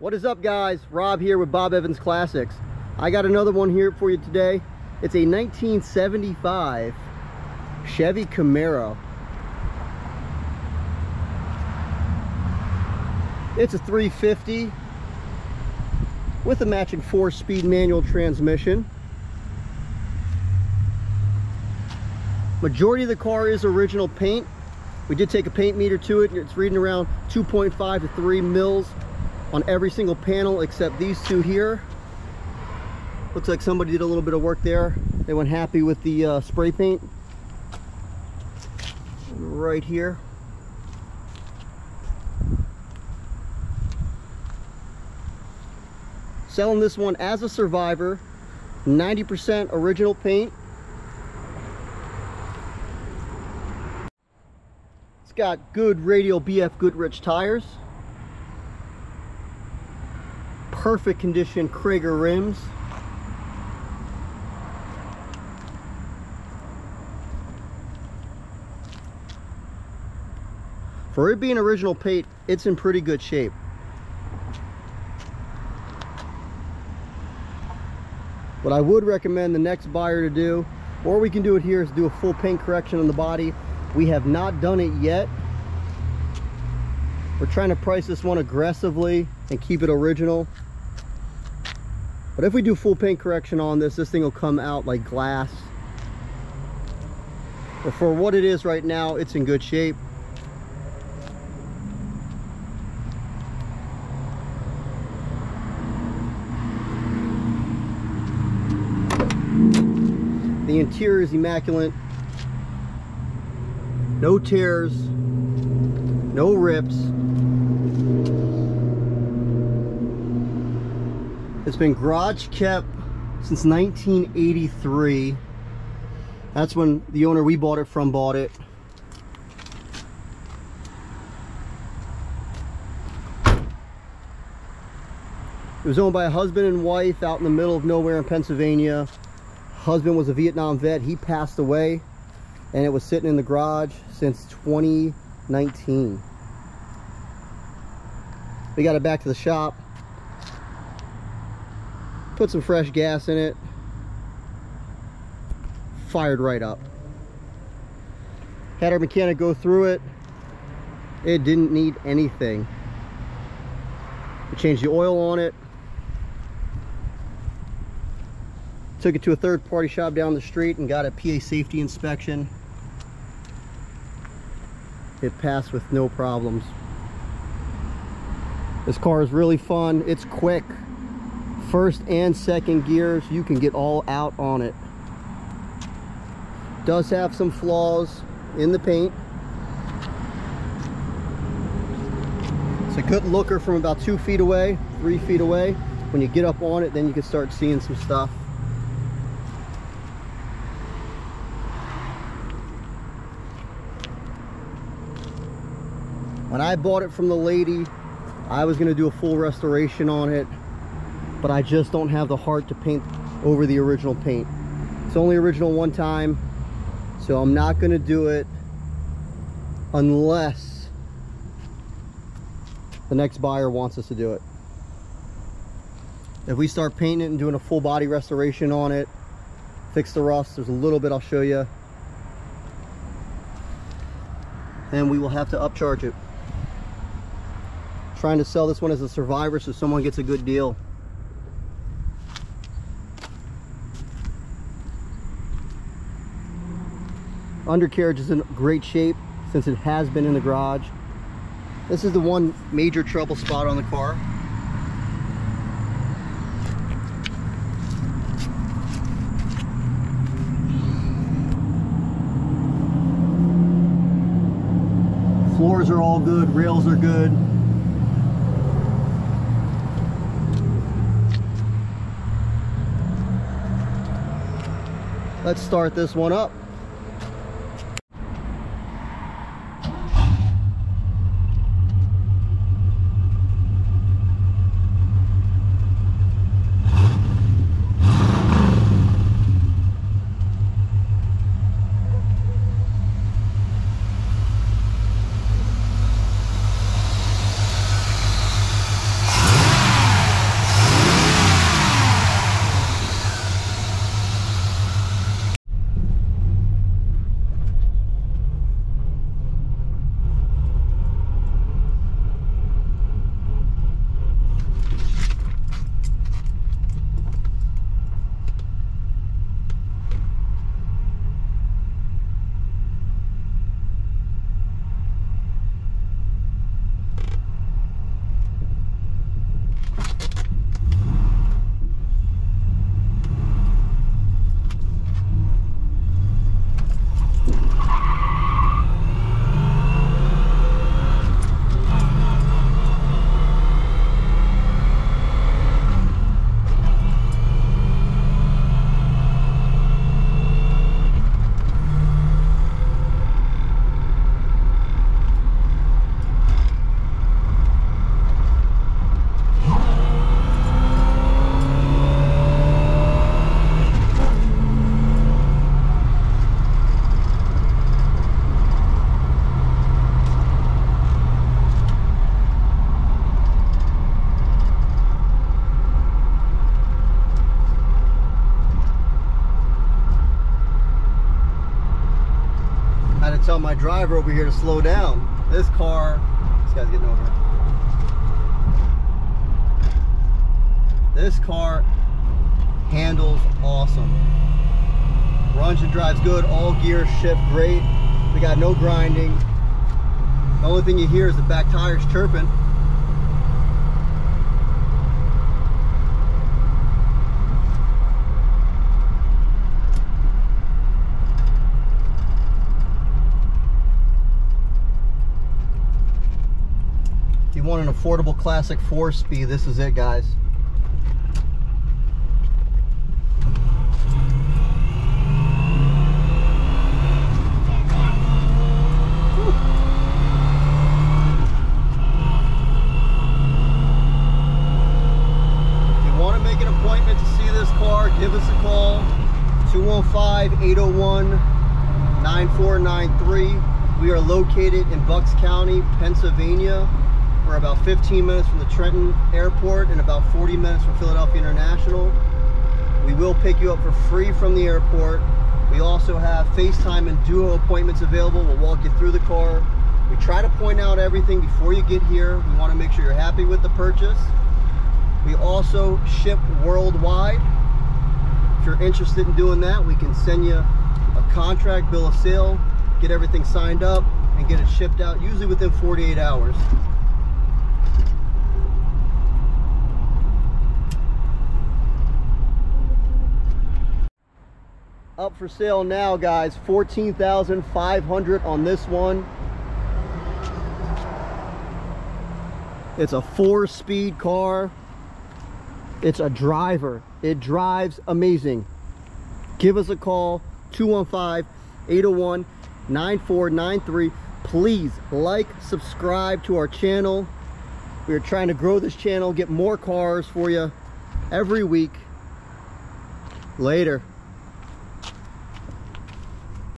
What is up, guys? Rob here with Bob Evans Classics. I got another one here for you today. It's a 1975 Chevy Camaro. It's a 350 with a matching 4-speed manual transmission. Majority of the car is original paint. We did take a paint meter to it, and it's reading around 2.5 to 3 mils on every single panel except these two here. Looks like somebody did a little bit of work there. They weren't happy with the spray paint. Right here. Selling this one as a survivor, 90% original paint. It's got good radial BF Goodrich tires. Perfect condition Cragar rims. For it being original paint, it's in pretty good shape. What I would recommend the next buyer to do, or we can do it here, is do a full paint correction on the body. We have not done it yet. We're trying to price this one aggressively and keep it original. But if we do full paint correction on this thing will come out like glass. But for what it is right now, it's in good shape. The interior is immaculate. No tears, no rips. It's been garage kept since 1983. That's when the owner we bought it from bought it. It was owned by a husband and wife out in the middle of nowhere in Pennsylvania. Husband was a Vietnam vet. He passed away, and it was sitting in the garage since 2019. We got it back to the shop. Put some fresh gas in it, fired right up. Had our mechanic go through it. It didn't need anything. We changed the oil on it. Took it to a third-party shop down the street and got a PA safety inspection. It passed with no problems. This car is really fun. It's quick. First and second gears, you can get all out on it. Does have some flaws in the paint. It's a good looker from about 2 feet away, 3 feet away. When you get up on it, then you can start seeing some stuff. When I bought it from the lady, I was going to do a full restoration on it, but I just don't have the heart to paint over the original paint. It's only original one time, so I'm not going to do it unless the next buyer wants us to do it. If we start painting it and doing a full body restoration on it, fix the rust, there's a little bit I'll show you, then we will have to upcharge it. I'm trying to sell this one as a survivor so someone gets a good deal. Undercarriage is in great shape since it has been in the garage. This is the one major trouble spot on the car. Floors are all good, rails are good. Let's start this one up. telling my driver over here to slow down. This car, this guy's getting over. This car handles awesome. Runs and drives good, all gears shift great. We got no grinding. The only thing you hear is the back tires chirping. If you want an affordable classic 4-speed, this is it, guys. Give us a call, 215-801-9493. We are located in Bucks County, Pennsylvania. We're about 15 minutes from the Trenton Airport and about 40 minutes from Philadelphia International. We will pick you up for free from the airport. We also have FaceTime and Duo appointments available. We'll walk you through the car. We try to point out everything before you get here. We want to make sure you're happy with the purchase. We also ship worldwide. If you're interested in doing that, we can send you a contract, bill of sale, get everything signed up, and get it shipped out, usually within 48 hours. Up for sale now, guys, $14,500 on this one. It's a 4-speed car. It's a driver. It drives amazing. Give us a call, 215-801-9493. Please like, subscribe to our channel. We are trying to grow this channel, get more cars for you every week. Later.